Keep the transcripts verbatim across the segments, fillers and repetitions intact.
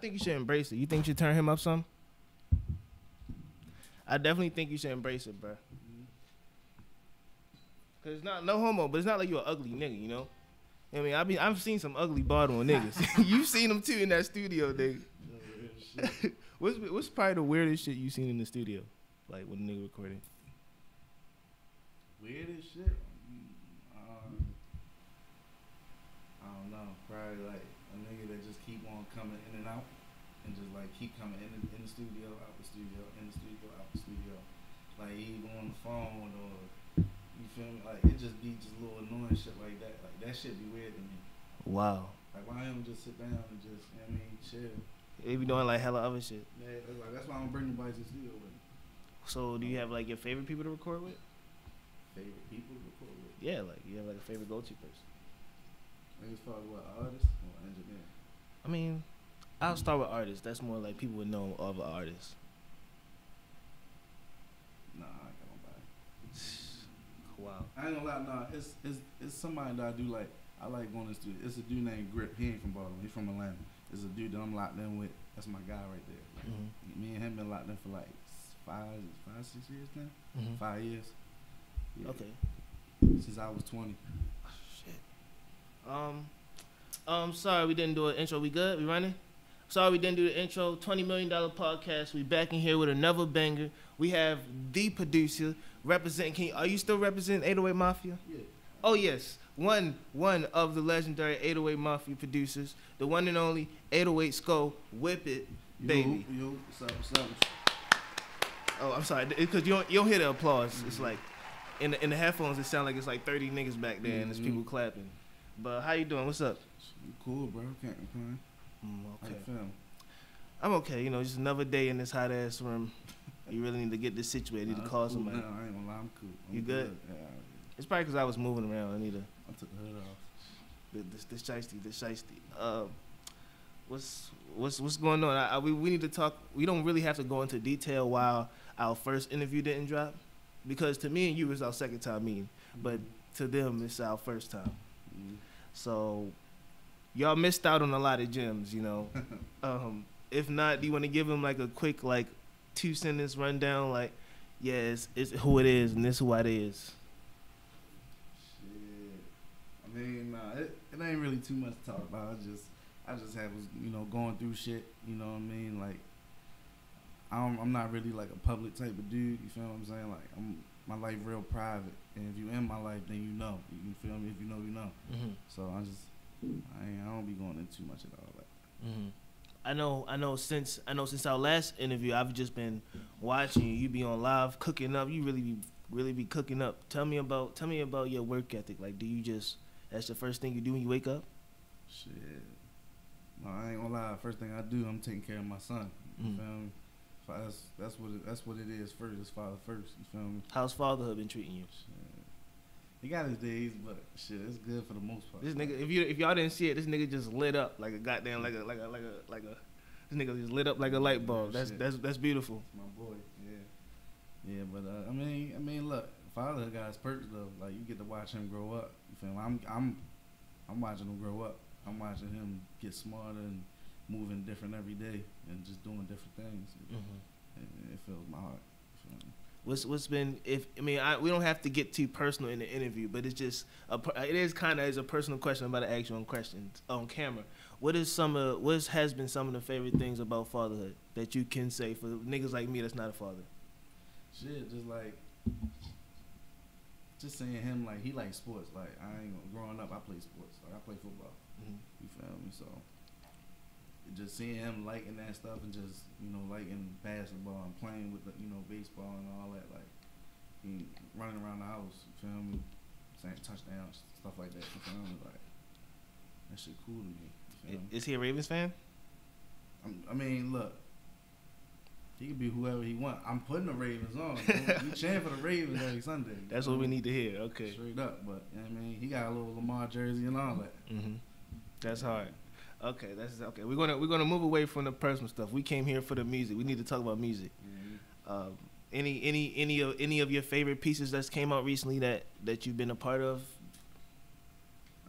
think you should embrace it. You think you should turn him up some? I definitely think you should embrace it, bro. Cause it's not no homo, but it's not like you an ugly nigga, you know. I mean, I be I've seen some ugly bald one niggas. You've seen them too in that studio, nigga. what's what's probably the weirdest shit you seen in the studio, like when the nigga recording? Weirdest shit. Um, I don't know. Probably like a nigga that just keep on coming in and out, and just like keep coming in the, in the studio, out the studio, in the studio, out the studio. Like even on the phone or. You feel me? Like, it just be just little annoying shit like that. Like, that shit be weird to me. Wow. Like, why don't you just sit down and just, you know what I mean, chill? They be doing, like, hella other shit. Yeah, that's, like, that's why I don't bring anybody to the studio with me. So, do you have, like, your favorite people to record with? Favorite people to record with? Yeah, like, you have, like, a favorite go-to person. Like, as far as what, artist or engineer? I mean, I'll start with artists. That's more like people would know of an artist. Nah, I got nobody. Wow. I ain't gonna lie, nah, it's, it's, it's somebody that I do like. I like going to the studio. It's a dude named Grip. He ain't from Baltimore. He's from Atlanta. It's a dude that I'm locked in with. That's my guy right there. Like, mm-hmm. Me and him been locked in for like five, five six years now? Mm-hmm. Five years. Yeah. Okay. Since I was twenty. Oh, shit. Um, um, sorry we didn't do an intro. We good? We running? Sorry we didn't do the intro. twenty million dollar podcast. We back in here with another banger. We have the producer representing. Can you, are you still representing eight oh eight Mafia? Yeah. Oh, yes. One one of the legendary eight oh eight Mafia producers. The one and only eight oh eight Sco Whip It, baby. Yo, yo, what's up, what's up? Oh, I'm sorry. Because you don't, you don't hear the applause. Mm-hmm. It's like, in the, in the headphones, it sounds like it's like thirty niggas back there, mm-hmm. and there's people clapping. But how you doing? What's up? Cool, bro. Can't complain. Mm, okay. How you feeling? I'm okay, you know, just another day in this hot ass room. You really need to get this situated. You need nah, to call cool, somebody. No, I ain't gonna lie, I'm cool. I'm you good? good? Yeah, yeah. It's probably because I was moving around. I need to. I took the hood off. This, this shiesty, this shiesty. Uh, what's what's what's going on? I, I, we we need to talk. We don't really have to go into detail while our first interview didn't drop, because to me and you it's our second time meeting, mm-hmm. but to them it's our first time. Mm-hmm. So. Y'all missed out on a lot of gems, you know. um, if not, do you want to give them like a quick, like, two sentence rundown? Like, yeah, it's, it's who it is and this is who it is. Shit, I mean, nah, it, it ain't really too much to talk about. I just, I just have, you know, going through shit. You know what I mean? Like, I'm, I'm not really like a public type of dude. You feel what I'm saying? Like, I'm my life real private, and if you in my life, then you know. You feel me? If you know, you know. Mm-hmm. So I just. I, I don't be going into too much at all. Like, mm-hmm. I know, I know. Since I know, since our last interview, I've just been watching you. You be on live cooking up. You really, be, really be cooking up. Tell me about, tell me about your work ethic. Like, do you just that's the first thing you do when you wake up? Shit, no, I ain't gonna lie. First thing I do, I'm taking care of my son. You mm-hmm. feel me? For us, that's what it, that's what it is. First, it's father first. You feel me? How's fatherhood been treating you? Shit. He got his days, but shit, it's good for the most part. This nigga, if you if y'all didn't see it, this nigga just lit up like a goddamn like a like a like a like a. This nigga just lit up like a light bulb. That's shit. that's that's beautiful. That's my boy, yeah, yeah. But uh, I mean, I mean, look, father got his perks though. Like you get to watch him grow up. You feel me? I'm I'm I'm watching him grow up. I'm watching him get smarter and moving different every day and just doing different things. Mm-hmm. And it fills my heart. You feel me? What's what's been if I mean I, we don't have to get too personal in the interview, but it's just a, it is kind of is a personal question. I'm about to ask you on questions on camera. What is some of what has been some of the favorite things about fatherhood that you can say for niggas like me that's not a father? Shit, just like just saying him like he likes sports. Like I ain't growing up, I played sports. Like I play football. Mm-hmm. You feel me? So just seeing him liking that stuff and just, you know, liking basketball and playing with, the, you know, baseball and all that, like, he running around the house, you feel me, saying touchdowns, stuff like that, you feel me, like, that shit cool to me, you feel me? Is he a Ravens fan? I'm, I mean, look, he can be whoever he wants. I'm putting the Ravens on. You cheering for the Ravens every Sunday. That's what know? we need to hear, okay. Straight up, but, you know what I mean, he got a little Lamar jersey and all that. Mm-hmm. That's hard. Okay, that's okay. We're gonna we're gonna move away from the personal stuff. We came here for the music. We need to talk about music. Mm-hmm. um, any any any of any of your favorite pieces that's came out recently that that you've been a part of?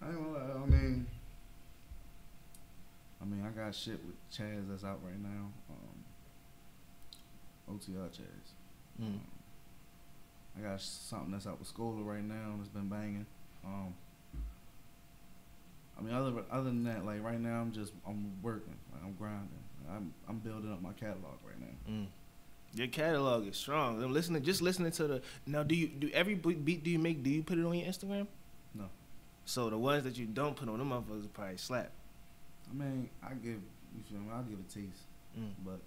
I don't know, I mean, I mean, I got shit with Chaz that's out right now. Um, O T R Chaz. Mm. Um, I got something that's out with Skola right now that's been banging. Um, I mean, other other than that, like right now, I'm just I'm working, like, I'm grinding, I'm I'm building up my catalog right now. Mm. Your catalog is strong. I'm listening, just listening to the now. Do you do every beat? Do you make? Do you put it on your Instagram? No. So the ones that you don't put on, them motherfuckers probably slap. I mean, I give you feel me. I give a taste, mm. but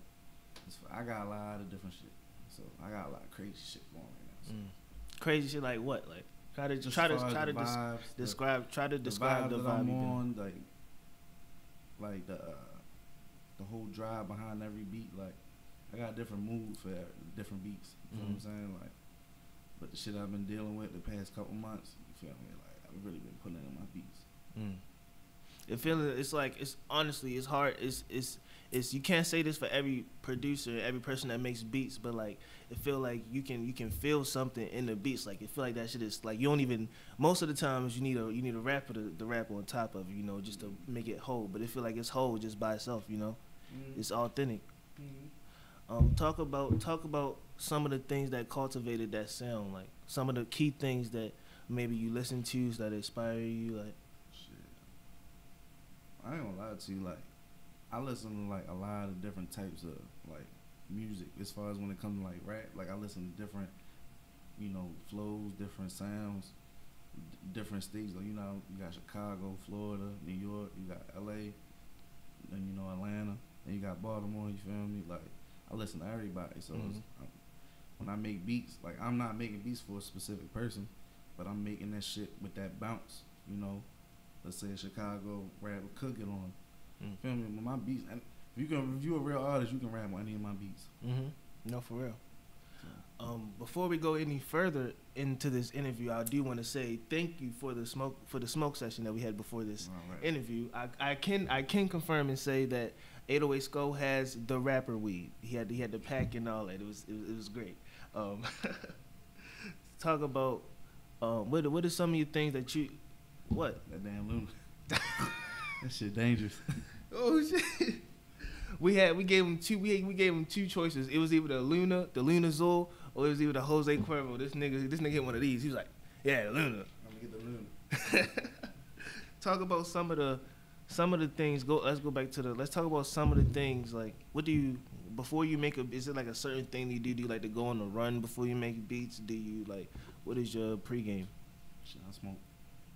it's, I got a lot of different shit. So I got a lot of crazy shit going right now. So. Mm. Crazy shit like what? Like try to just try to try to vibes, des the, describe try to describe the vibe, the vibe that I'm on, like like the uh, the whole drive behind every beat. Like I got a different mood for different beats. You mm-hmm. know what I'm saying? Like, but the shit I've been dealing with the past couple months, you feel me? Like I've really been putting in my beats. Mm. It feels it's like it's honestly it's hard it's it's. It's, you can't say this for every producer, every person that makes beats, but like it feel like you can you can feel something in the beats. Like it feel like that shit is like you don't even most of the times you need a you need a rapper to, to rap on top of, you know, just to make it whole. But it feel like it's whole just by itself, you know. Mm-hmm. It's authentic. Mm-hmm. Um, talk about talk about some of the things that cultivated that sound, like some of the key things that maybe you listen to that inspire you, like. Shit. I ain't gonna lie to you, like. I listen to like a lot of different types of like music as far as when it comes to like rap. Like I listen to different, you know, flows, different sounds, d different states. Like you know, you got Chicago, Florida, New York, you got L A, then you know Atlanta, and you got Baltimore. You feel me? Like I listen to everybody. So mm-hmm. it's, I'm, when I make beats, like I'm not making beats for a specific person, but I'm making that shit with that bounce. You know, let's say Chicago rap could get on. Mm. Feel me? With my beats, and if you can review a real artist, you can rap on any of my beats. Mm-hmm. No, for real. So. Um, before we go any further into this interview, I do want to say thank you for the smoke for the smoke session that we had before this right. interview. I, I can I can confirm and say that eight oh eight Sco has the rapper weed. He had he had the pack and all that. It was it was, it was great. Um, talk about um, what what are some of your things that you what that damn loon. That shit dangerous. Oh shit! We had we gave him two we we gave him two choices. It was either the Luna, the Luna Zul, or it was either the Jose Cuervo. This nigga, this nigga hit one of these. He was like, "Yeah, Luna." I'm gonna get the Luna. Talk about some of the, some of the things. Go. Let's go back to the. Let's talk about some of the things. Like, what do you before you make a? Is it like a certain thing that you do? Do you like to go on a run before you make beats? Do you like? What is your pregame? Shit, I smoke.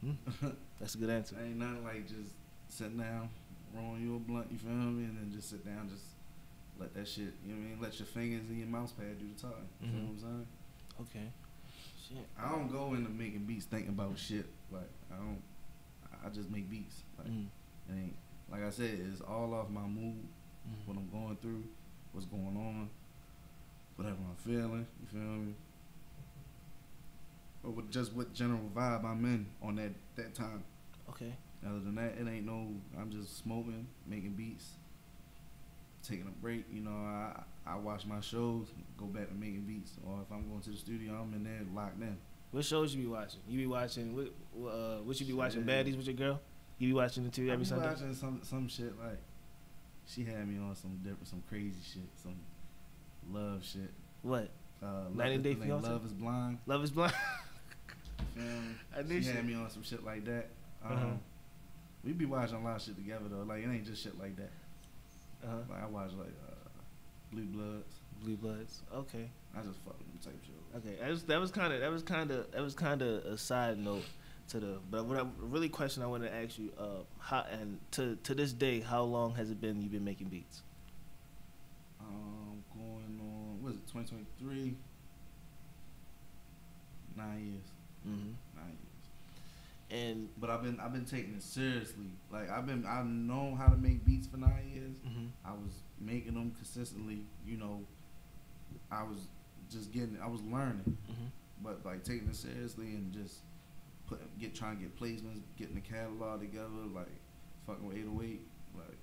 Hmm? That's a good answer. Ain't nothing like just. Sit down, roll you a blunt, you feel me, and then just sit down, just let that shit, you know what I mean, let your fingers and your mouse pad do the talking, you mm-hmm. know what I'm saying? Okay. Shit. I don't go into making beats thinking about shit, like, I don't, I just make beats, like, mm. it ain't, like I said, it's all off my mood, mm. what I'm going through, what's going on, whatever I'm feeling, you feel me? Or with just what general vibe I'm in on that, that time. Okay. Other than that, it ain't no, I'm just smoking, making beats, taking a break. You know, I, I watch my shows, go back to making beats. Or if I'm going to the studio, I'm in there locked in. What shows you be watching? You be watching, what uh, What you be watching, yeah. Baddies with your girl? You be watching the T V every Sunday? I be watching some, some shit like, she had me on some different, some crazy shit, some love shit. What? Uh, ninety Day Fiancé? Love is Blind. Love is Blind? You feel me? I knew she had me on some shit like that. Um, uh-huh. We be watching a lot of shit together though. Like it ain't just shit like that. Uh -huh. Like I watch like uh, Blue Bloods. Blue Bloods. Okay. I just fuck with them type shows. Okay. I just, that was kind of that was kind of that was kind of a side note to the. But what I really question I want to ask you, uh, how and to to this day, how long has it been you've been making beats? Um, going on what is it twenty twenty three? Nine years. Mm-hmm. Nine years. And but I've been I've been taking it seriously. Like I've been I've known how to make beats for nine years. Mm-hmm. I was making them consistently. You know, I was just getting I was learning, mm-hmm. but like taking it seriously and just put get trying to get placements, getting the catalog together. Like fucking with eight oh eight, like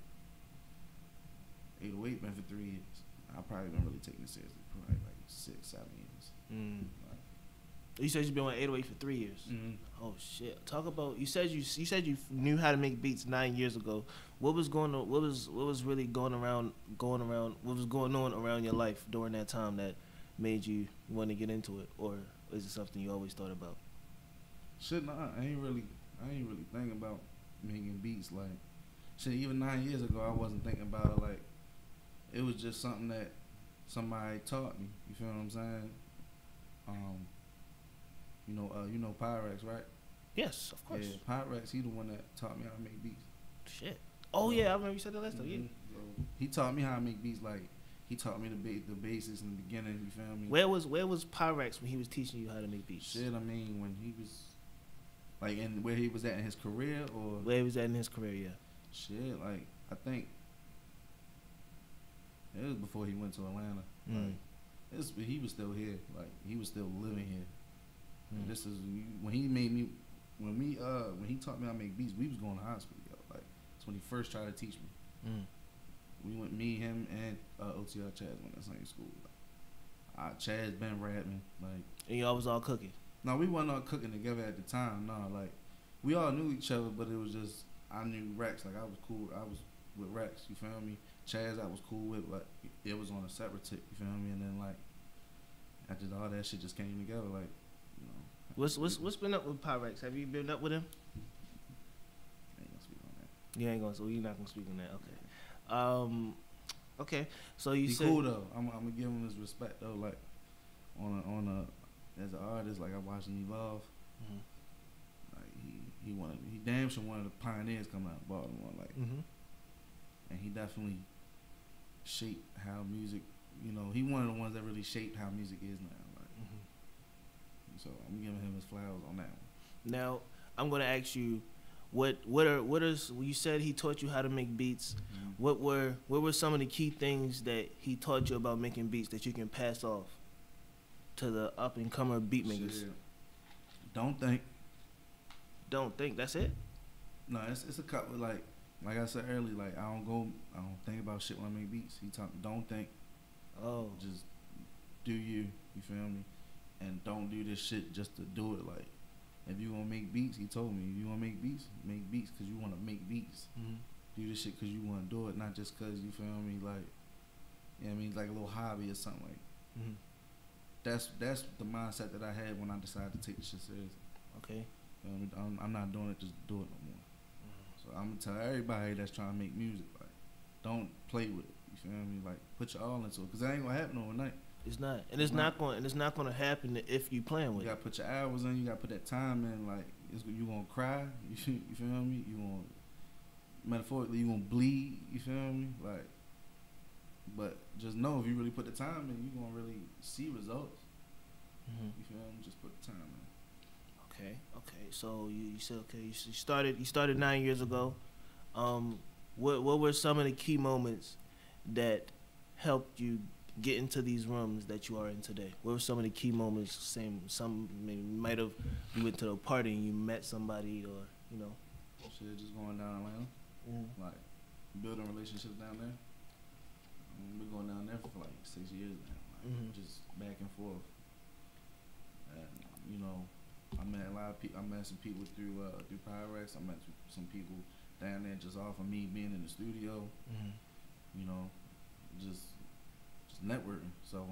eight oh eight been for three years. I probably been really taking it seriously probably like six seven years. Mm. Like, You said you've been with eight oh eight for three years. Mm-hmm. Oh shit! Talk about you said you you said you knew how to make beats nine years ago. What was going on? What was what was really going around going around? What was going on around your life during that time that made you want to get into it, or is it something you always thought about? Shit, nah, I ain't really I ain't really thinking about making beats like shit. Even nine years ago, I wasn't thinking about it. Like it was just something that somebody taught me. You feel what I'm saying? Um. You know, uh, you know Pyrex, right? Yes, of course. Yeah, Pyrex, he the one that taught me how to make beats. Shit. Oh um, yeah, I remember you said that last time. Mm-hmm. Yeah. So he taught me how to make beats. Like he taught me the ba the basics in the beginning. You feel me? Where was where was Pyrex when he was teaching you how to make beats? Shit, I mean when he was like in where he was at in his career or where he was at in his career, yeah. Shit, like I think it was before he went to Atlanta. Mm. Like it's he was still here. Like he was still living here. Mm. This is when he made me, when we uh when he taught me how to make beats, we was going to high school, yo. Like that's when he first tried to teach me. Mm. We went, me, him, and uh, O T R Chaz went to the same school. Like, uh, Chaz been rapping, like. And y'all was all cooking. No, we wasn't all cooking together at the time. No, like we all knew each other, but it was just I knew Rex, like I was cool, I was with Rex. You feel me? Chaz, I was cool with, but it was on a separate tip. You feel me? And then like after all that shit just came together, like. What's what's what's been up with Pyrex? Have you been up with him? I ain't gonna speak on that. You ain't gonna, so you're not gonna speak on that. Okay, um, okay. So you Be said cool though. I'm, I'm gonna give him his respect though. Like on a, on a as an artist, like I watched him evolve. Mm-hmm. Like he he wanted he damn sure one of the pioneers coming out of Baltimore. Like, mm-hmm. And he definitely shaped how music. You know, he one of the ones that really shaped how music is now. So I'm giving him his flowers on that one. Now I'm gonna ask you, what what are what is you said he taught you how to make beats? Mm-hmm. What were what were some of the key things that he taught you about making beats that you can pass off to the up and comer beat makers? Shit. Don't think. Don't think. That's it. No, it's it's a couple like like I said earlier. Like I don't go. I don't think about shit when I make beats. He taught me don't think. Oh. Just do you. You feel me? And don't do this shit just to do it. Like, if you want to make beats, he told me, if you want to make beats, make beats because you want to make beats. Mm-hmm. Do this shit because you want to do it, not just because, you feel me, like, you know what I mean, like a little hobby or something. Like, mm-hmm. That's that's the mindset that I had when I decided to take this shit seriously. Okay. You know what I mean? I'm, I'm not doing it just to do it no more. Mm-hmm. So I'm going to tell everybody that's trying to make music, like, don't play with it. You feel me? Like, put your all into it because that ain't going to happen overnight. It's not, and it's not, not going, and it's not going to happen if you playing with. You gotta put your hours in. You gotta put that time in. Like it's, you gonna cry. You, you feel me? You gonna metaphorically, you gonna bleed. You feel me? Like, but just know if you really put the time in, you gonna really see results. Mm-hmm. You feel me? Just put the time in. Okay, okay. So you, you said okay. You started. You started nine years ago. Um, what what were some of the key moments that helped you get into these rooms that you are in today? What were some of the key moments? Same, some maybe might have you went to a party and you met somebody, or you know, shit, just going down Atlanta, mm-hmm. like building relationships down there. I mean, we're going down there for like six years now, like, mm-hmm. just back and forth. And, you know, I met a lot of people. I met some people through uh, through Pyrex. I met some people down there just off of me being in the studio. Mm-hmm. You know, just. networking, so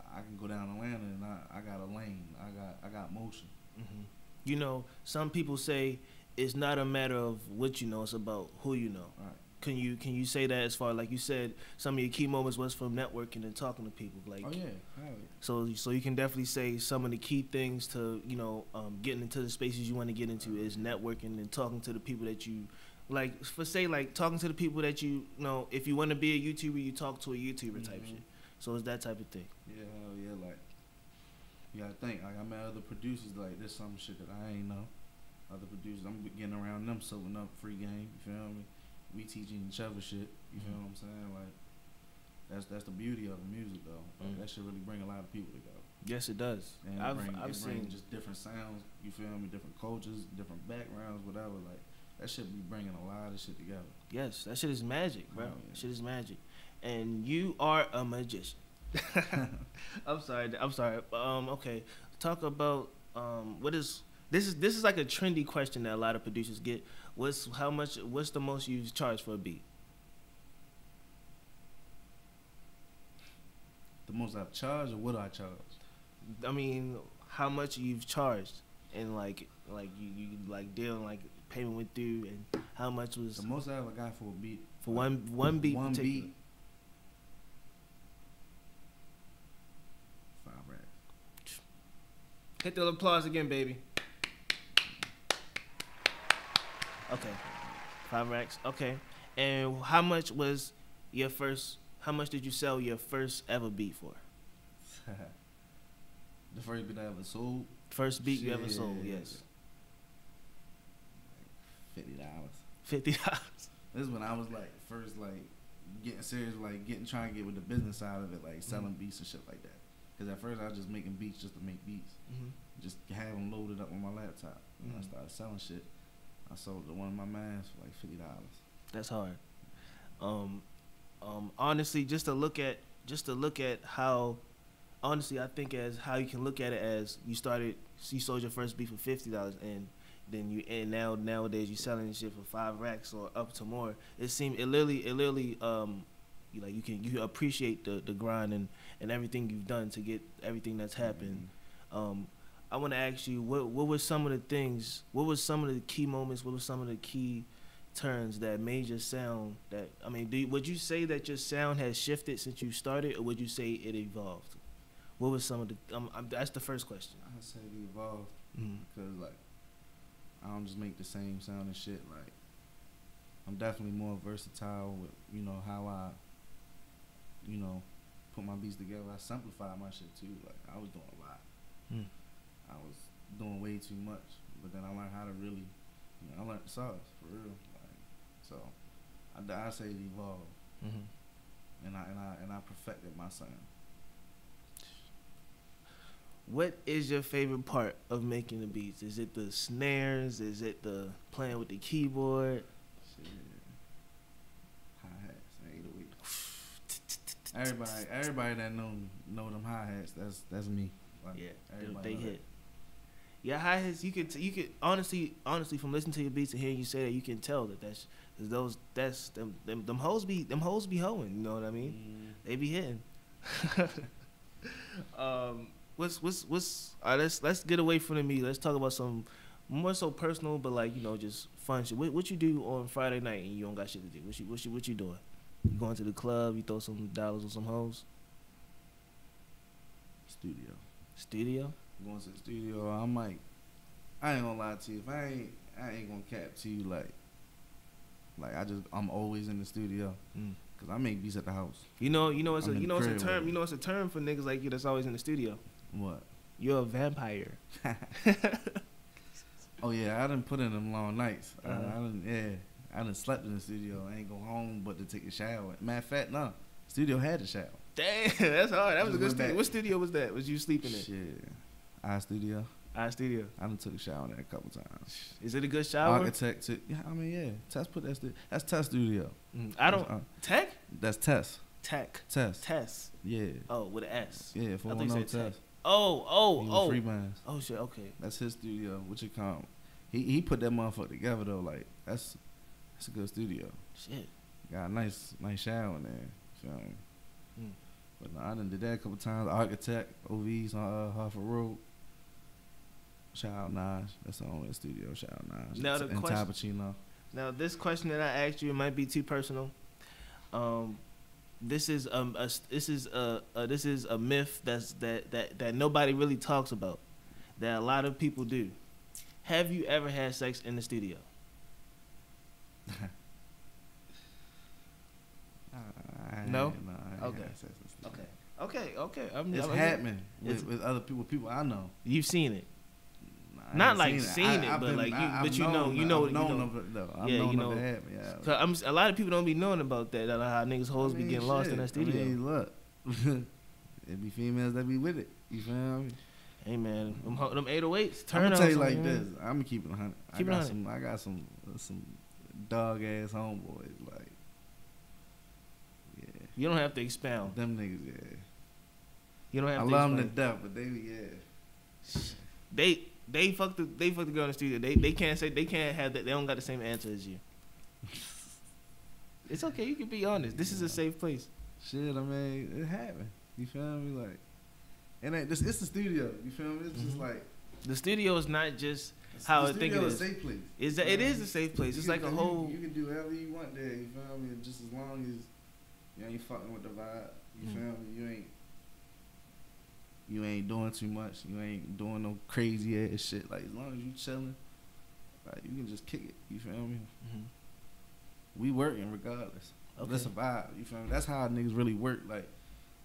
I can go down Atlanta and I, I got a lane, I got I got motion. Mm-hmm. You know, some people say it's not a matter of what you know, it's about who you know. Right. Can you can you say that as far like you said some of your key moments was from networking and talking to people? Like, oh yeah, right. So so you can definitely say some of the key things to you know um, getting into the spaces you want to get into right. is networking and talking to the people that you. Like, for say, like, talking to the people that you, you know, if you want to be a YouTuber, you talk to a YouTuber type mm-hmm. shit. So it's that type of thing. Yeah, hell yeah, like, you gotta think. Like, I met other producers, like, there's some shit that I ain't know. Other producers, I'm getting around them, soaking up free game, you feel me? We teaching each other shit, you mm-hmm. feel what I'm saying? Like, that's that's the beauty of the music, though. Like, mm-hmm. that shit really bring a lot of people together. Yes, it does. And I've, bring, I've it seen. Bring just different sounds, you feel me? Different cultures, different backgrounds, whatever, like. That shit be bringing a lot of shit together. Yes, that shit is magic, bro. Oh, yeah. Shit is magic, and you are a magician. I'm sorry. I'm sorry. Um, okay. talk about um, what is this is this is like a trendy question that a lot of producers get. What's how much? What's the most you charge for a beat? The most I've charged, or what I charge? I mean, how much you've charged, and like like you, you like dealing like payment went through, and how much was the most I ever got for a beat? For one one beat, one particular. beat. Hit the applause again, baby. Okay, five racks. Okay, and how much was your first? How much did you sell your first ever beat for? The first beat I ever sold. First beat Shit. you ever sold? Yes. Like Fifty dollars. Fifty dollars. This is when I was like first like getting serious, like getting trying to get with the business side of it, like selling mm-hmm. beats and shit like that. Because at first I was just making beats just to make beats. Mm-hmm. Just had them loaded up on my laptop. And mm-hmm. I started selling shit. I sold to one of my mans for like fifty dollars. That's hard. Um, um, honestly, just to look at just to look at how, honestly, I think as how you can look at it as you started, you sold your first beat for fifty dollars and then you and now nowadays you're selling shit for five racks or up to more. It seemed, it literally, it literally, um, You like you can you appreciate the, the grind and, and everything you've done to get everything that's happened. Mm-hmm. Um, I want to ask you what what were some of the things? What were some of the key moments? What were some of the key turns that made your sound? That I mean, do you, would you say that your sound has shifted since you started, or would you say it evolved? What was some of the? Um, I'm, that's the first question. I say it evolved mm-hmm. because like I don't just make the same sound and shit. Like I'm definitely more versatile with you know how I. you know, put my beats together. I simplified my shit too. Like, I was doing a lot. Mm. I was doing way too much. But then I learned how to really, you know, I learned the sauce, for real. Like, so, I, I say it evolved. Mm-hmm. And I and I, and I perfected my sound. What is your favorite part of making the beats? Is it the snares? Is it the playing with the keyboard? Shit. Everybody, everybody that know know them hi hats. That's that's me. Like, yeah, they hit. Yeah, hi hats. You could you could honestly honestly from listening to your beats and hearing you say that you can tell that that's cause those that's them them them hoes be them hoes be hoeing. You know what I mean? Mm. They be hitting. um, what's what's what's? All right, let's let's get away from the meat. Let's talk about some more so personal, but like you know just fun shit. What what you do on Friday night and you don't got shit to do? What you what you what you doing? You going to the club, you throw some dollars on some hoes? Studio. Studio? I'm going to the studio, I might. I ain't gonna lie to you. If I ain't I ain't gonna cap to you like like I just I'm always in the studio. Mm. Cause I make beats at the house. You know, you know it's I'm a you know it's a term you know it's a term for niggas like you that's always in the studio. What? You're a vampire. Oh yeah, I done put in them long nights. Uh-huh. I, I done yeah. I done slept in the studio. I ain't go home but to take a shower. Matter of fact, no. Studio had a shower. Damn, that's hard. That was a good studio. Back. What studio was that? Was you sleeping in? Shit. iStudio. iStudio. I done took a shower in there a couple times. Is it a good shower? Architect took. Yeah, I mean, yeah. Tess put that studio. That's Tess Studio. Mm, I don't. Uh, tech? That's Tess. Tech. Tess. Tess. Yeah. Oh, with an S. Yeah, four one zero Tess. Oh, oh, oh. Free Minds. Oh, shit, okay. That's his studio. What you call him? He, he put that motherfucker together, though. Like, that's. It's a good studio. Shit. Got a nice, nice shower in there. You know what I mean? Mm. But no, I done did that a couple times. Architect, O Vs on uh, Harford Road. Shout out Naj. That's the only studio. Shout out Naj. Now the and question. Tabacino. Now this question that I asked you, it might be too personal. Um, this is um, a, this is a, a this is a myth that's that that that nobody really talks about. That a lot of people do. Have you ever had sex in the studio? I, no. no okay. Okay. Okay. Okay. I'm, it's I'm, happening it's, with, with other people, people I know. You've seen it. I Not like seen it, seen it I, but been, like, you, I, but you know, you know, you know, known know. Of, no, yeah, known you know. It yeah. Cause I'm, a lot of people don't be knowing about that. Like how niggas hoes I mean, be getting shit. lost in that studio. I mean, look, it be females that be with it. You feel me? Hey man, them, them eight oh eights. Turn I'm gonna tell you like man. this. I'm gonna keep it one hundred. Keep I got it one hundred. some. I got some. Uh, some dog ass homeboys, like, yeah. You don't have to expound. Them niggas, yeah. You don't have I to expound. I love them to death, but they, yeah. they they fucked the they fucked the girl in the studio. They they can't say they can't have that. They don't got the same answer as you. It's okay. You can be honest. This is a safe place. Shit, I mean, it happened. You feel me? Like, and it, it's, it's the studio. You feel me? It's mm-hmm. just like the studio is not just how I think it is. The studio is a safe place. Is that, it is a safe place. It's like a whole. You can do whatever you want there. You feel me? Just as long as you ain't fucking with the vibe. You mm-hmm. feel me? You ain't. You ain't doing too much. You ain't doing no crazy ass shit. Like, as long as you chilling, like, you can just kick it. You feel me? Mm-hmm. We working regardless. Okay. That's a vibe. You feel me? That's how niggas really work. Like,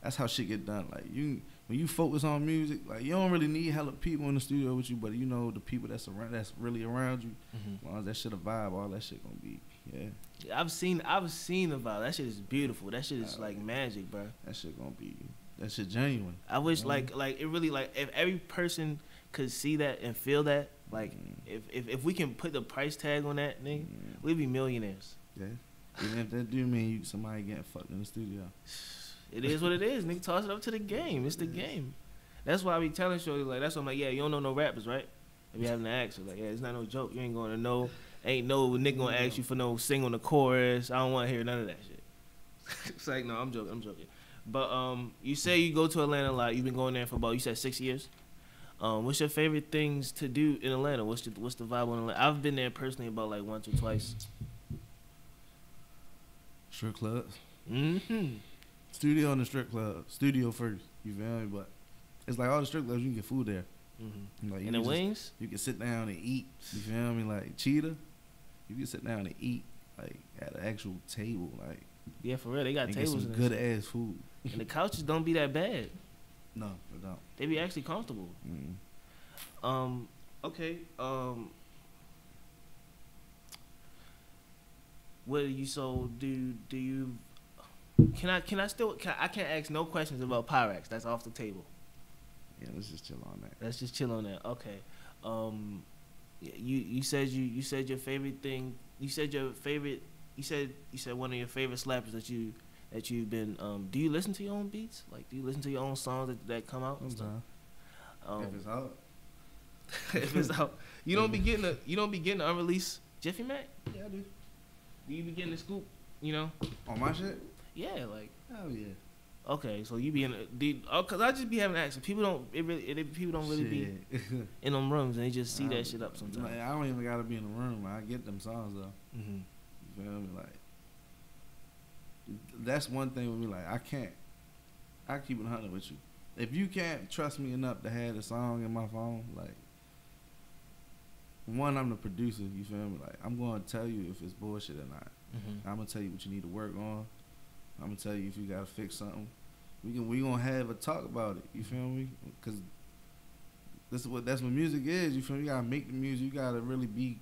that's how shit get done. Like, you when you focus on music, like, you don't really need hella people in the studio with you, but you know the people that's around, that's really around you. Mm-hmm. As long as that shit a vibe, all that shit gonna be. Yeah. yeah I've seen. I've seen the vibe. That shit is beautiful. That shit is like magic, bro. That shit gonna be. That shit genuine. I wish, you know? like, like it really, like, if every person could see that and feel that, like, mm-hmm. if, if if we can put the price tag on that, nigga, mm-hmm. we'd be millionaires. Yeah. Even if that do mean you somebody getting fucked in the studio. It is what it is, nigga. Toss it up to the game. It's the yeah. game. That's why I be telling shorty, like, that's why I'm like, yeah, you don't know no rappers, right? I be having to ask her, like, yeah, it's not no joke. You ain't gonna know. Ain't no nigga gonna ask you for no sing on the chorus. I don't wanna hear none of that shit. It's like, no, I'm joking, I'm joking. But um, you say you go to Atlanta a lot. You've been going there for about, you said six years. Um, what's your favorite things to do in Atlanta? What's the, what's the vibe on Atlanta? I've been there personally about like once or twice. Strip clubs. Mm-hmm. Studio and the strip club. Studio first. You feel me? But it's like all the strip clubs, you can get food there. Mm-hmm. Like, and the just, wings? You can sit down and eat. You feel me? Like Cheetah, you can sit down and eat like at an actual table. Like, yeah, for real. They got tables and good ass food. And the couches don't be that bad. No, they don't. They be actually comfortable. Mm-hmm. Um, okay. Um, what do you so do? Do you? Can I? Can I still? Can I, I can't ask no questions about Pyrex. That's off the table. Yeah, let's just chill on that. Let's just chill on that. Okay. Um, you you said you you said your favorite thing. You said your favorite. You said you said one of your favorite slappers that you. That you've been, um, do you listen to your own beats? Like, do you listen to your own songs that, that come out and stuff? Um, if it's out, if it's out, you don't be getting a, you don't be getting the unreleased Jiffy Mac. Yeah, I do. Do you be getting the scoop? You know, on my shit. Yeah, like. Oh yeah. Okay, so you be in, a, do you, oh, cause I just be having access. People don't, it really, it, people don't really shit. Be in them rooms and they just see I, that shit up sometimes. Like, I don't even gotta be in the room. I get them songs though. Mm-hmm. You feel me, like. That's one thing with me. Like, I can't. I keep it hunting with you. If you can't trust me enough to have a song in my phone, like, one, I'm the producer. You feel me? Like, I'm gonna tell you if it's bullshit or not. Mm-hmm. I'm gonna tell you what you need to work on. I'm gonna tell you if you gotta fix something. We can. We gonna have a talk about it. You feel me? Cause this is what that's what music is. You feel me? You gotta make the music. You gotta really be.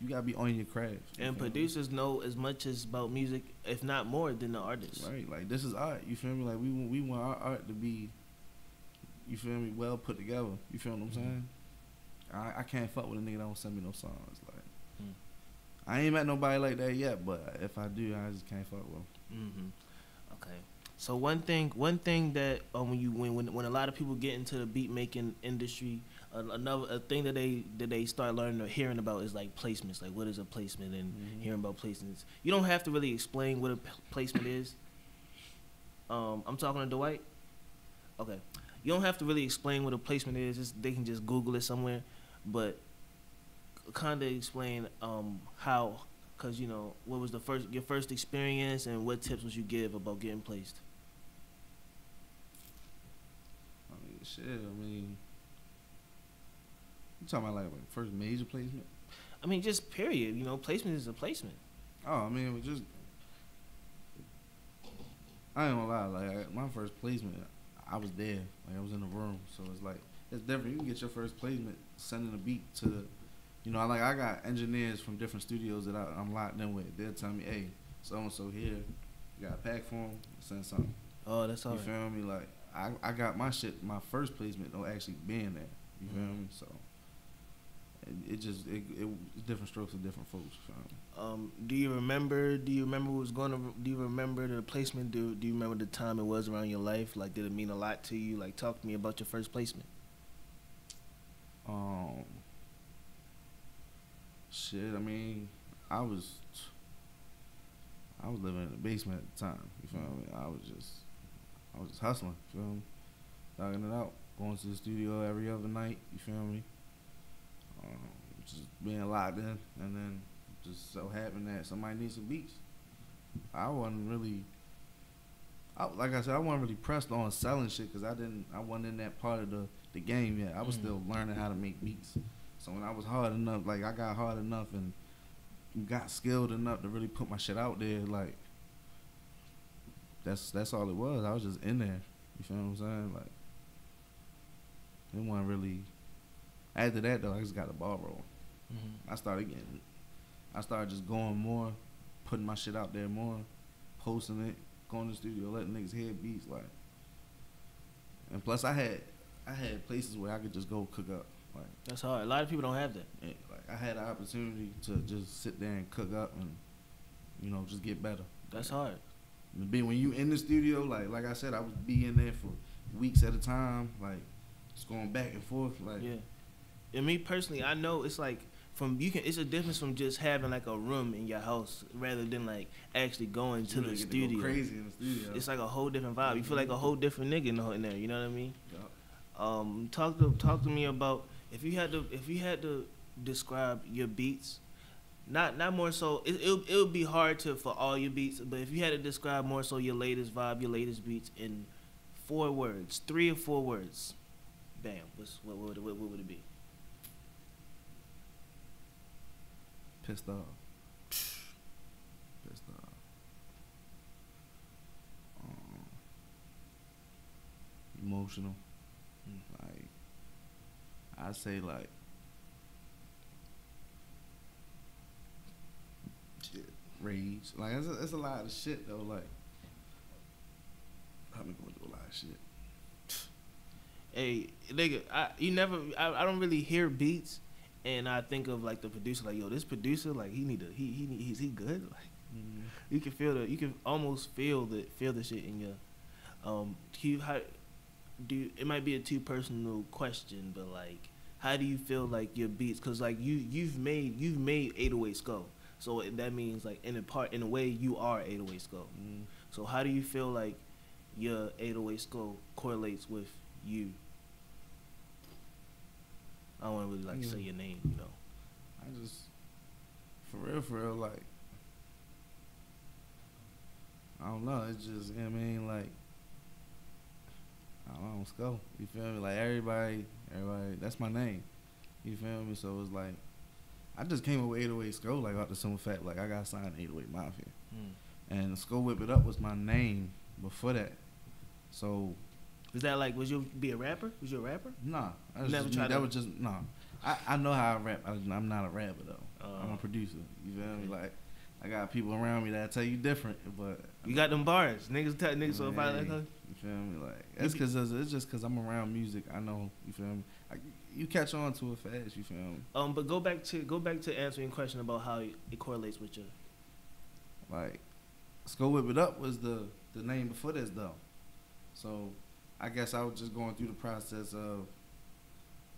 You gotta be on your craft. You and producers me? Know as much as about music, if not more, than the artists. Right, like this is art. You feel me? Like we we want our art to be, you feel me, well put together. You feel what I'm mm-hmm. saying? I, I can't fuck with a nigga that don't send me no songs. Like mm. I ain't met nobody like that yet. But if I do, I just can't fuck with them. Mm-hmm. Okay. So one thing, one thing that um, when you when, when when a lot of people get into the beat making industry. Another a thing that they that they start learning or hearing about is like placements. Like, what is a placement? And mm-hmm. hearing about placements, you don't have to really explain what a placement is. Um, I'm talking to Dwight. Okay, you don't have to really explain what a placement is. It's, they can just Google it somewhere. But kind of explain um, how, because you know what was the first your first experience and what tips would you give about getting placed? I mean, shit. I mean. You talking about like first major placement? I mean, just period. You know, placement is a placement. Oh, I mean, it was just I ain't gonna lie. Like my first placement, I was there. Like I was in the room, so it's like it's different. You can get your first placement sending a beat to, the, you know, like I got engineers from different studios that I, I'm locked in with. They'll tell me, hey, so and so here, you got a pack for them, send something. Oh, that's all. You right. feel me? Like I, I got my shit. My first placement though actually being there. You mm-hmm. feel me? So. It just it, it different strokes of different folks. Um, do you remember? Do you remember what was going to? Do you remember the placement? Do Do you remember the time it was around your life? Like, did it mean a lot to you? Like, talk to me about your first placement. Um, shit, I mean, I was, I was living in the basement at the time. You feel me? I was just, I was just hustling. You feel me? Dogging it out, going to the studio every other night. You feel me? Um, just being locked in, and then just so happened that somebody needs some beats. I wasn't really, I, like I said, I wasn't really pressed on selling shit because I didn't, I wasn't in that part of the, the game yet. I was mm. still learning how to make beats. So when I was hard enough, like I got hard enough and got skilled enough to really put my shit out there, like that's that's all it was. I was just in there. You feel what I'm saying? Like it wasn't really. After that though, I just got a ball rolling. Mm-hmm. I started getting, I started just going more, putting my shit out there more, posting it, going to the studio, letting niggas hear beats, like. And plus, I had, I had places where I could just go cook up. Like that's hard. A lot of people don't have that. Yeah, like I had the opportunity to just sit there and cook up and, you know, just get better. That's like, hard. Be when you in the studio, like like I said, I was be in there for weeks at a time, like just going back and forth, like. Yeah. And me personally, I know it's like from you can. It's a difference from just having like a room in your house rather than like actually going to the studio. To go crazy in the studio. It's like a whole different vibe. You feel like a whole different nigga in, the, in there. You know what I mean? Yeah. Um, talk to talk to me about if you had to if you had to describe your beats. Not not more so. It it'll, it'll be hard to for all your beats, but if you had to describe more so your latest vibe, your latest beats in four words, three or four words, bam. What's, what what what what would it be? Pissed off. Pissed off. Um, emotional. Mm. Like, I say, like, shit. Rage. Like, it's a, it's a lot of shit, though. Like, I'm going through a lot of shit. Hey, nigga, I, you never, I, I don't really hear beats. And I think of like the producer, like yo, this producer, like he need to, he he need, he's he good. Like mm-hmm. you can feel the, you can almost feel the feel the shit in your. Um, do you, how, do you, it might be a too personal question, but like, how do you feel like your beats? Cause like you you've made you've made eight oh eight Skull, so that means like in a part in a way you are eight oh eight Skull. Mm-hmm. So how do you feel like your eight oh eight Skull correlates with you? I don't want to really, like, yeah. say your name, you know. I just, for real, for real, like, I don't know. It's just, you know what I mean, like, I don't know, Sco. You feel me? Like, everybody, everybody, that's my name. You feel me? So it's like, I just came up with eight oh eight Sco, like, out the simple fact, like, I got signed eight oh eight Mafia. Mm. And Sco Whip It Up was my name before that. So... Is that like, was you be a rapper? Was you a rapper? Nah. I just, never tried that. That was just, nah. I, I know how I rap. I, I'm not a rapper, though. Uh, I'm a producer. You feel okay. me? Like, I got people around me that tell you different, but. You got them bars. Niggas tell niggas so about like, huh? You feel me? Like, it's, cause, it's just because I'm around music. I know, you feel me? I, you catch on to it fast, you feel me? Um, but go back to, go back to answering a question about how it correlates with your. Like, Sco Whip It Up was the, the name before this, though. So. I guess I was just going through the process of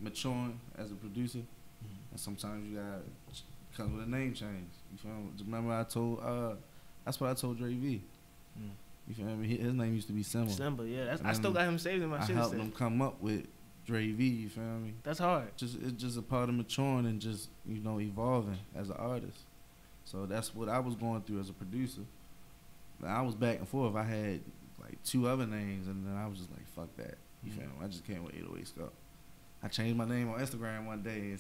maturing as a producer, mm-hmm. and sometimes you gotta come with a name change. You feel me? Remember I told, uh, that's what I told Dre V. Mm. You feel me? His name used to be Simba. Simba, yeah. That's, I still got him saved in my shit. I helped him come up with Dre V. You feel me? That's hard. Just it's just a part of maturing and just you know evolving as an artist. So that's what I was going through as a producer. I was back and forth. I had. Like two other names, and then I was just like, "Fuck that!" You mm-hmm. feel me? I just came with eight oh eight Skull. I changed my name on Instagram one day, and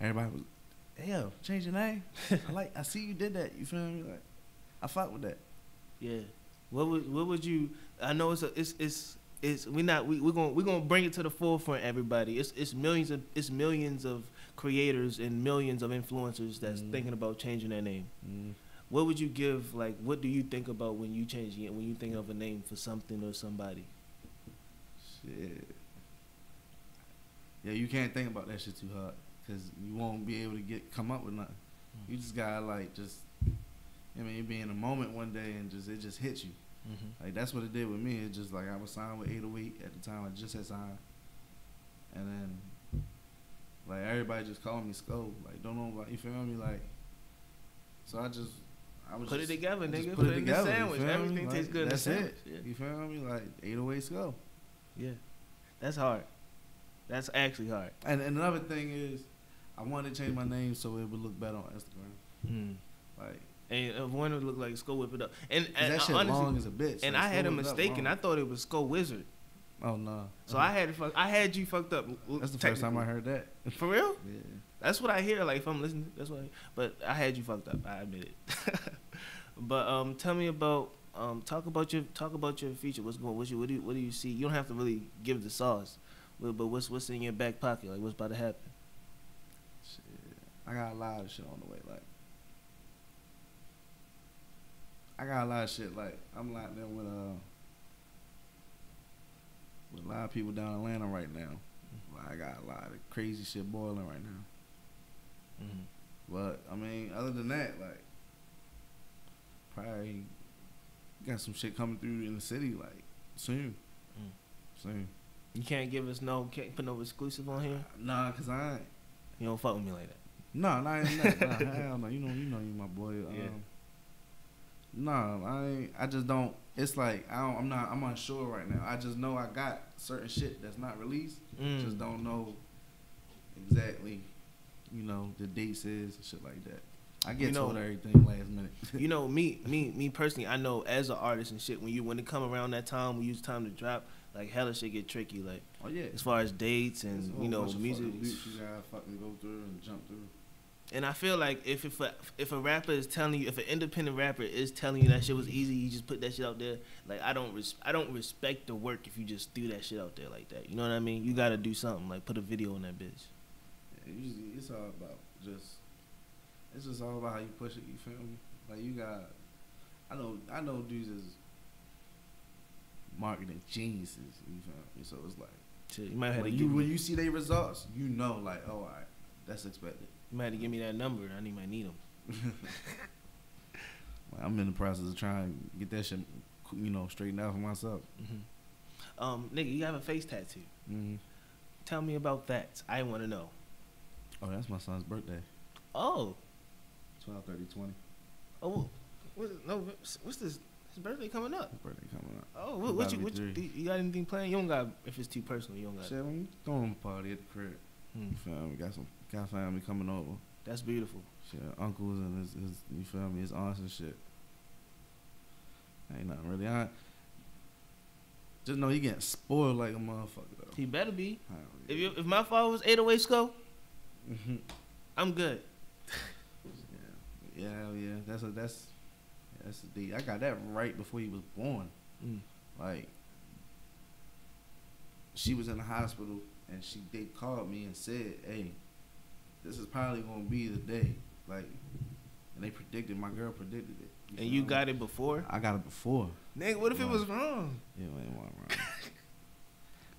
everybody was, "Hey, change your name." I like, I see you did that. You feel me? Like, I fuck with that. Yeah. What would What would you? I know it's a, it's it's it's we not we we're gonna we're gonna bring it to the forefront, everybody. It's it's millions of it's millions of creators and millions of influencers that's mm-hmm. thinking about changing their name. Mm-hmm. What would you give, like, what do you think about when you change it, when you think of a name for something or somebody? Shit. Yeah, you can't think about that shit too hard because you won't be able to get come up with nothing. Mm-hmm. You just gotta, like, just, I mean, you be in a moment one day and just it just hits you. Mm-hmm. Like, that's what it did with me. It's just, like, I was signed with eight oh eight at the time. I just had signed. And then Like, everybody just called me Sco. Like, don't know, like, you feel me? Like, so I just, I was put just, it together, nigga. Put, put it, it together. In the sandwich. Everything like, tastes good. That's in the sandwich. It. Yeah. You feel me? Like, eight oh eight Sco. Yeah, that's hard. That's actually hard. And, and another thing is, I wanted to change my name so it would look better on Instagram. Mm. Like, and I wanted to look like Skull Whip It Up. And, and that shit honestly, long as a bitch. And like, I had a mistake, and I thought it was Skull Wizard. Oh no! Nah. So uh-huh. I had it fuck, I had you fucked up. That's the first time I heard that. For real? Yeah. That's what I hear. Like if I'm listening, that's what. I hear. But I had you fucked up. I admit it. But um, tell me about um, talk about your talk about your future. What's going? What you what do you, what do you see? You don't have to really give the sauce, but what's what's in your back pocket? Like what's about to happen? Shit, I got a lot of shit on the way. Like I got a lot of shit. Like I'm locked in with uh. with a lot of people down in Atlanta right now. Like, I got a lot of crazy shit boiling right now. Mm-hmm. But, I mean, other than that, like, probably got some shit coming through in the city, like, soon. Mm. Soon. You can't give us no, can't put no exclusive on here? Nah, because I ain't. You don't fuck with me like that? Nah, nah, ain't nah, hell no. You know, you know you my boy. Um, yeah. Nah, I ain't, I just don't. It's like I don't, I'm not. I'm unsure right now. I just know I got certain shit that's not released. Mm. Just don't know exactly, you know, the dates is and shit like that. I get you know, told everything last minute. You know, me, me, me personally. I know as an artist and shit. When you when it come around that time, we use time to drop. Like hella shit get tricky. Like oh yeah, as far as dates and you know music. You gotta fucking go through and jump through. And I feel like if if a, if a rapper is telling you, if an independent rapper is telling you that shit was easy, you just put that shit out there. Like I don't res I don't respect the work if you just threw that shit out there like that. You know what I mean? You gotta do something. Like put a video on that bitch. Yeah, usually it's all about just. It's just all about how you push it. You feel me? Like you got. I know I know dudes is marketing geniuses. You feel me? So it's like shit, you might have when to you when you see their results, you know, like oh, all right, that's expected. You might have to give me that number. I need, might need them. Well, I'm in the process of trying to get that shit, you know, straightened out for myself. Mm-hmm. Um, nigga, you have a face tattoo. Mm-hmm. Tell me about that. I want to know. Oh, that's my son's birthday. Oh. twelve thirty twenty. Oh, what's, no, what's this? His birthday coming up. His birthday coming up. Oh, what, what, you, what you, you got anything planned? You don't got, if it's too personal, you don't got. Shit, I'm throwing a party at the crib. Mm. You feel me? Got some. Got family coming over. That's beautiful. Shit, uncles and his, his, you feel me, his aunts and shit. Ain't nothing really. I just know he getting spoiled like a motherfucker though. He better be. If you, if my father was eight oh eight Sco, mm-hmm. I'm good. Yeah, yeah, yeah. That's a that's that's a deep. I got that right before he was born. Mm. Like she was in the hospital and she they called me and said, "Hey, this is probably gonna be the day," like, and they predicted. My girl predicted it. You and you got it before? I got it before. Nigga, what if you know, it was wrong? Yeah, it wasn't wrong.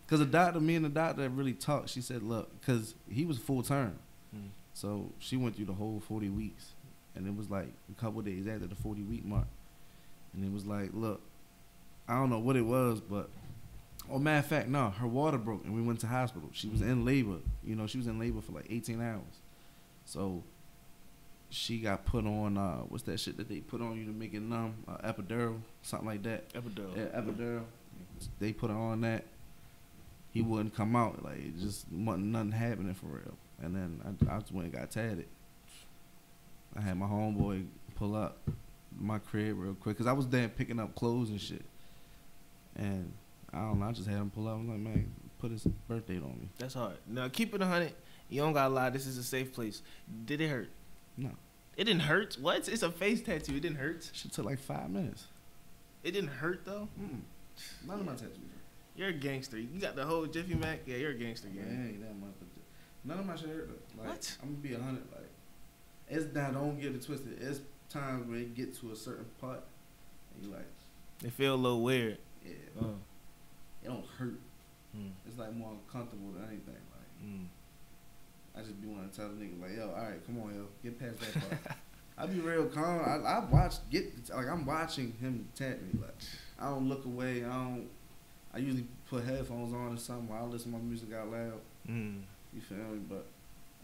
Cause the doctor, me and the doctor really talked. She said, "Look, cause he was full term, mm. so she went through the whole forty weeks, and it was like a couple days after the forty week mark, and it was like, look, I don't know what it was, but." Oh, matter of fact, no, her water broke and we went to hospital. She was in labor. You know, she was in labor for like eighteen hours. So she got put on, uh, what's that shit that they put on you to make it numb? Uh, epidural, something like that. Epidural. Yeah, epidural. Yeah. They put her on that. He wouldn't come out. Like, it just wasn't nothing happening for real. And then I, I just went and got tatted. I had my homeboy pull up my crib real quick because I was there picking up clothes and shit. And I don't know. I just had him pull up. I'm like, man, put his birthday on me. That's hard. Now, keep it a hundred. You don't got to lie. This is a safe place. Did it hurt? No. It didn't hurt? What? It's a face tattoo. It didn't hurt? Shit took like five minutes. It didn't hurt, though? Mm. None of my tattoos hurt. You're a gangster. You got the whole Jiffy Mac. Yeah, you're a gangster. Yeah, ain't that much. None of my shit hurt, though. Like, what? I'm going to be a hundred. Like, it's not, don't get it twisted. It's times where it gets to a certain part, and you like. They feel a little weird. Yeah. Uh. It don't hurt. Mm. It's like more uncomfortable than anything. Like mm. I just be wanting to tell the nigga like, yo, all right, come on, yo, get past that part. I be real calm. I, I watch get like I'm watching him tap me. Like I don't look away. I don't. I usually put headphones on or something. While I listen to my music out loud. Mm. You feel me? But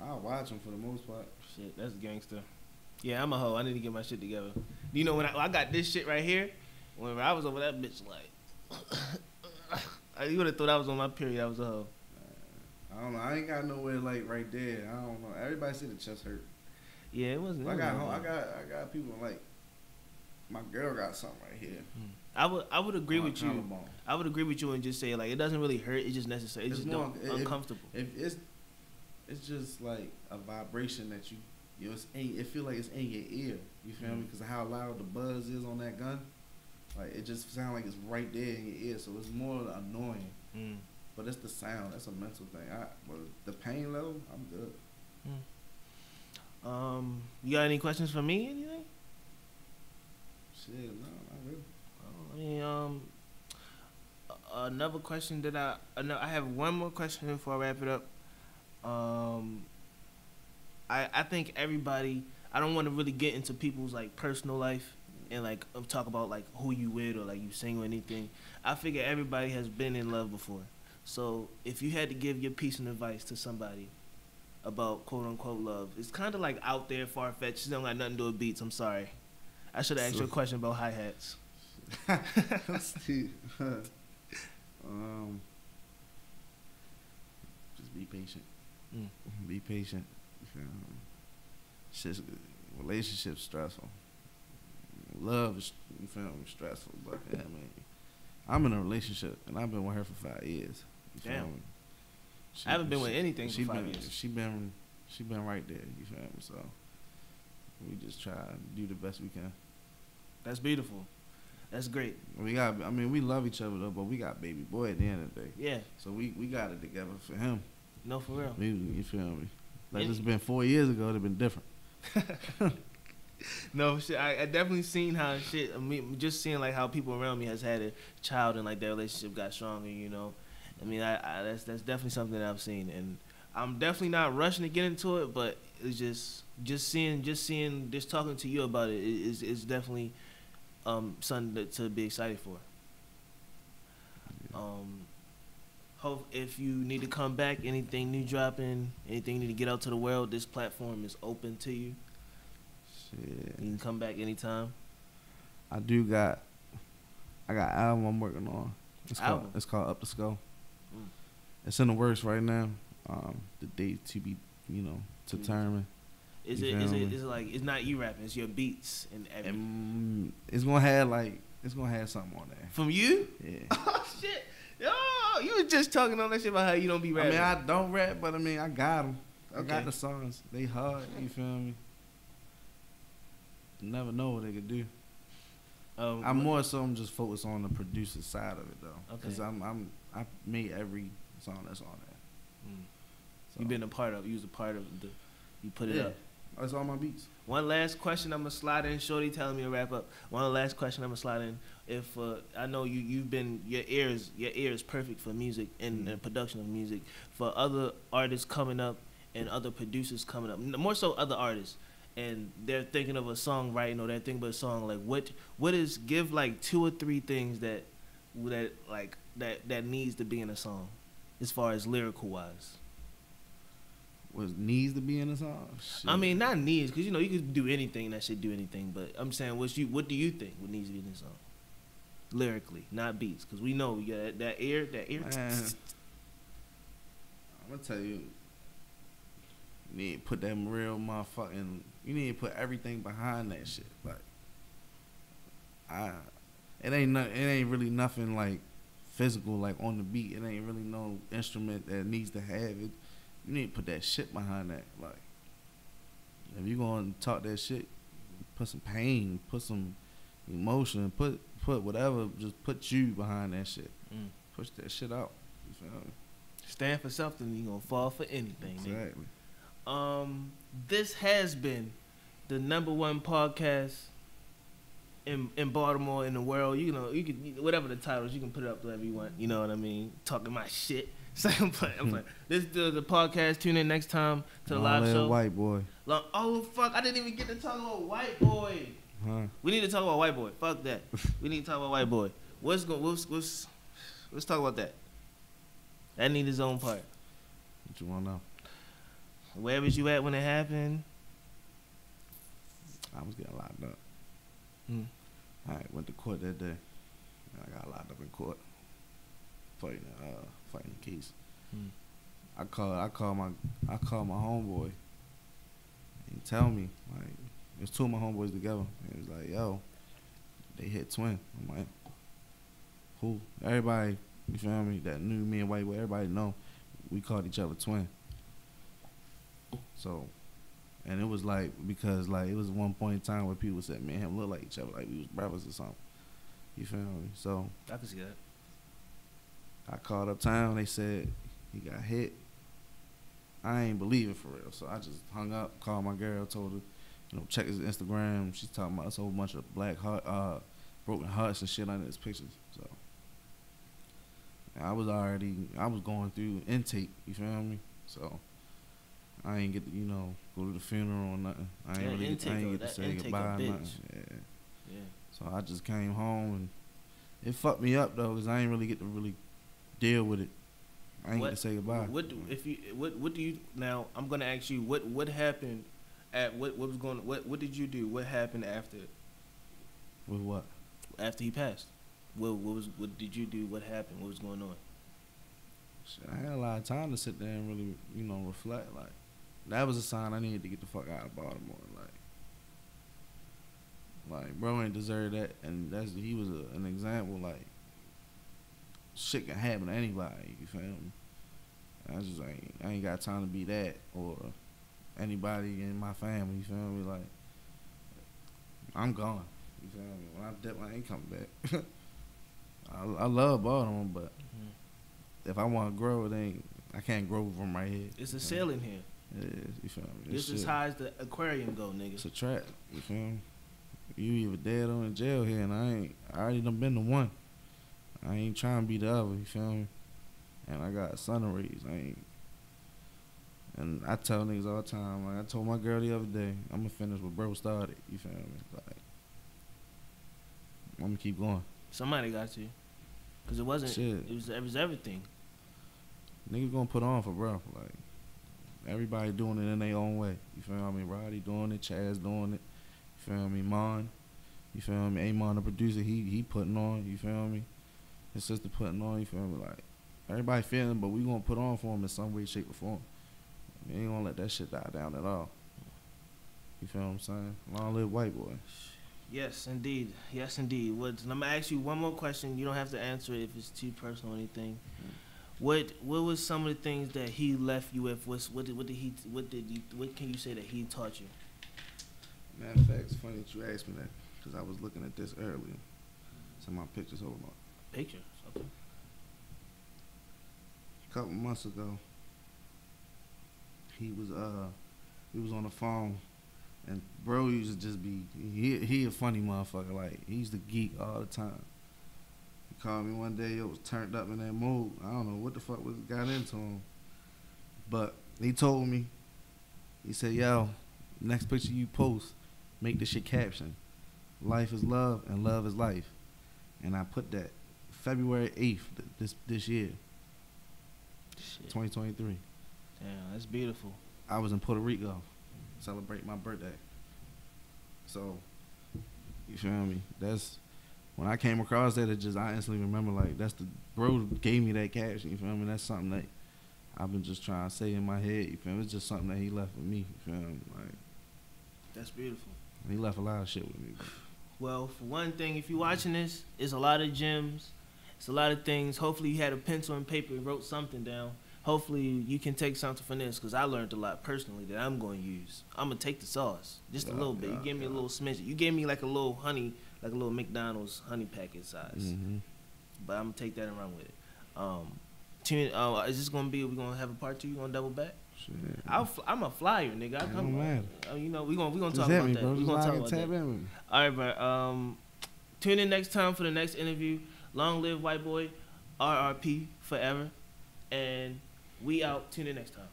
I'll watch them for the most part. Shit, that's gangster. Yeah, I'm a hoe. I need to get my shit together. You know, when I, I got this shit right here, whenever I was over that bitch, like, you would have thought I was on my period. I was a hoe. I don't know. I ain't got nowhere, like, right there. I don't know. Everybody said the chest hurt. Yeah, it wasn't. It I got home, I got I got people, like, my girl got something right here. I would I would agree with you. Ball. I would agree with you and just say, like, it doesn't really hurt. It's just necessary. It's, it's just more, it, uncomfortable. If, if it's it's just, like, a vibration that you, you know, it's in, it feel like it's in your ear. You feel mm-hmm. me? Because of how loud the buzz is on that gun. Like, it just sounds like it's right there in your ear. So it's more annoying. Mm. But it's the sound. That's a mental thing. I, well, the pain level, I'm good. Mm. Um, you got any questions for me? Anything? Shit, no, not really. Oh, I mean, um, another question that I, I have one more question before I wrap it up. Um, I I think everybody. I don't want to really get into people's like personal life and like talk about like who you with or like you sing or anything. I figure everybody has been in love before. So if you had to give your piece and advice to somebody about quote-unquote love, it's kind of like out there, far-fetched. She don't got nothing to do with beats. I'm sorry. I should have asked you a question about hi-hats. um, just be patient. Mm. Be patient. Um, just, relationship's stressful. Love is you feel me, stressful, but yeah, I mean, I'm in a relationship, and I've been with her for five years. You Damn. Feel me? She, I haven't been she, with anything for five been, years. She been, she been right there, you feel me? So we just try to do the best we can. That's beautiful. That's great. We got, I mean, we love each other, though, but we got baby boy at the end of the day. Yeah. So we, we got it together for him. No, for real. We, you feel me? Like, yeah. It's been four years ago, it would have been different. No shit. I, I definitely seen how shit. I mean, just seeing like how people around me has had a child and like their relationship got stronger. You know, I mean, I, I that's that's definitely something that I've seen, and I'm definitely not rushing to get into it. But it's just just seeing just seeing just talking to you about it is is definitely um, something to, to be excited for. Um, hope if you need to come back, anything new dropping, anything you need to get out to the world, this platform is open to you. Yeah. You can come back anytime. I do got, I got an album I'm working on. It's album. called It's called Up to Skull. Mm. It's in the works right now. Um, the date to be, you know, to determined. Is it? Is it? Is it like? It's not you rapping. It's your beats and everything. And it's gonna have like. It's gonna have something on there. From you? Yeah. Oh shit! Yo, you was just talking on that shit about how you don't be rapping. I mean, I don't rap, but I mean, I got them. I okay. got the songs. They hard. You feel me? Never know what they could do. Um, I'm more so I'm just focused on the producer side of it though, okay. Cause I'm I'm I made every song that's on there. Mm. So. You've been a part of. You was a part of the. You put it yeah. up. That's all my beats. One last question. I'm gonna slide in. Shorty telling me to wrap up. One last question. I'm gonna slide in. If uh, I know you, you've been your ears your ear is perfect for music and mm. the production of music for other artists coming up and other producers coming up. More so other artists. And they're thinking of a song writing or they're thinking of a song like what what is give like two or three things that that like that that needs to be in a song as far as lyrical wise. What needs to be in a song? Shit. I mean not needs because you know you could do anything that should do anything but I'm saying what you what do you think what needs to be in a song lyrically not beats because we know yeah that, that ear that ear. I'm gonna tell you. You need to put that real motherfucking. You need to put everything behind that shit. Like, I, it ain't no, it ain't really nothing like physical, like on the beat. It ain't really no instrument that needs to have it. You need to put that shit behind that. Like, if you gonna talk that shit, put some pain, put some emotion, put put whatever. Just put you behind that shit. Mm. Push that shit out. You feel me? Stand for something. You gonna fall for anything. Exactly. Nigga. Um, this has been the number one podcast in in Baltimore in the world. You know, you can whatever the titles, you can put it up whatever you want. You know what I mean? Talking my shit. So I'm playing. I'm playing. This is the, the podcast. Tune in next time to the live show. White Boy. Like, oh fuck! I didn't even get to talk about White Boy. Huh. We need to talk about White Boy. Fuck that. We need to talk about White Boy. What's going? What's what's? Let's talk about that. That need his own part. What you want to know? Where was you at when it happened? I was getting locked up. Mm. I went to court that day. I got locked up in court, fighting, uh, fighting the case. Mm. I call, I call my, I call my homeboy. And tell me, like, it was two of my homeboys together. It was like, yo, they hit Twin. I'm like, who? Everybody, you feel me? That knew me and White Boy, everybody know we called each other Twin. So, and it was like, because like it was one point in time where people said me and him look like each other, like we was brothers or something. You feel me? So I can see that. I called up town. They said he got hit. I ain't believe it for real. So I just hung up, called my girl, told her, you know, check his Instagram. She's talking about us a whole bunch of black heart, uh, broken hearts and shit under his pictures. So I was already, I was going through intake. You feel me? So I ain't get to, you know, go to the funeral or nothing. I ain't yeah, really, intake, I ain't get to say goodbye or nothing. Yeah. Yeah. So I just came home and it fucked me up though, cause I ain't really get to really deal with it. I ain't what, get to say goodbye. What do, if you what what do you now? I'm gonna ask you what what happened at what what was going what what did you do? What happened after? With what? After he passed. What what was what did you do? What happened? What was going on? Shit, I had a lot of time to sit there and really you know reflect. Like that was a sign I needed to get the fuck out of Baltimore. Like. Like, bro ain't deserve that, and that's he was a, an example, like, shit can happen to anybody, you feel me? I just ain't, I ain't got time to be that, or anybody in my family, you feel me? Like, I'm gone, you feel me? When I dip, I ain't coming back. I, I love Baltimore, but mm-hmm. if I want to grow, it ain't, I can't grow from right here. It's a ceiling here. It is, you feel me? This is as high as the aquarium go, nigga. It's a trap, you feel me? You either dead or in jail here, and I ain't. I already done been the one. I ain't trying to be the other. You feel me? And I got son to raise. I ain't. And I tell niggas all the time. Like I told my girl the other day, I'm gonna finish what bro started. You feel me? Like I'm gonna keep going. Somebody got you, cause it wasn't. Shit. It was. It was everything. Niggas gonna put on for bro. Like everybody doing it in their own way. You feel me? I mean, Roddy doing it, Chaz doing it. You feel me, Amon, you feel me, Amon the producer, he he putting on, you feel me, his sister putting on, you feel me, like, everybody feeling, but we gonna put on for him in some way, shape, or form. We ain't gonna let that shit die down at all. You feel what I'm saying? Long live White Boy. Yes, indeed. Yes, indeed. What, I'm gonna ask you one more question. You don't have to answer it if it's too personal or anything. Mm-hmm. What what was some of the things that he left you with? What's, what did what did he what did you, what can you say that he taught you? Matter of fact, it's funny that you asked me that because I was looking at this earlier. So my pictures, hold on. Pictures? Okay. A couple months ago, he was uh, he was on the phone, and bro used to just be he he a funny motherfucker. Like he used to geek all the time. He called me one day. It was turned up in that mood. I don't know what the fuck was got into him, but he told me. He said, "Yo, next picture you post." Make this shit caption. Life is love and love is life. And I put that February eighth th this this year. Shit. twenty twenty-three. Damn, that's beautiful. I was in Puerto Rico mm-hmm. celebrate my birthday. So, you feel me? That's when I came across that it just I instantly remember like that's the bro gave me that caption, you feel me? That's something that I've been just trying to say in my head, you feel me? It's just something that he left with me, you feel me? Like that's beautiful. He left a lot of shit with me. Well, for one thing, if you're watching this, it's a lot of gems. It's a lot of things. Hopefully you had a pencil and paper and wrote something down. Hopefully you can take something from this because I learned a lot personally that I'm going to use. I'm going to take the sauce just yeah, a little bit. Yeah, you gave me yeah. a little smidget. You gave me like a little honey, like a little McDonald's honey packet size. Mm-hmm. But I'm going to take that and run with it. Um, tune, uh, is this going to be, we're going to have a part two? You going to double back? Shit. I'll, I'm a flyer, nigga. I come on. You know, we're going we gonna to talk about me, that. We're going to talk about that. Me. All right, bro. Um, tune in next time for the next interview. Long live White Boy, R R P forever. And we out. Tune in next time.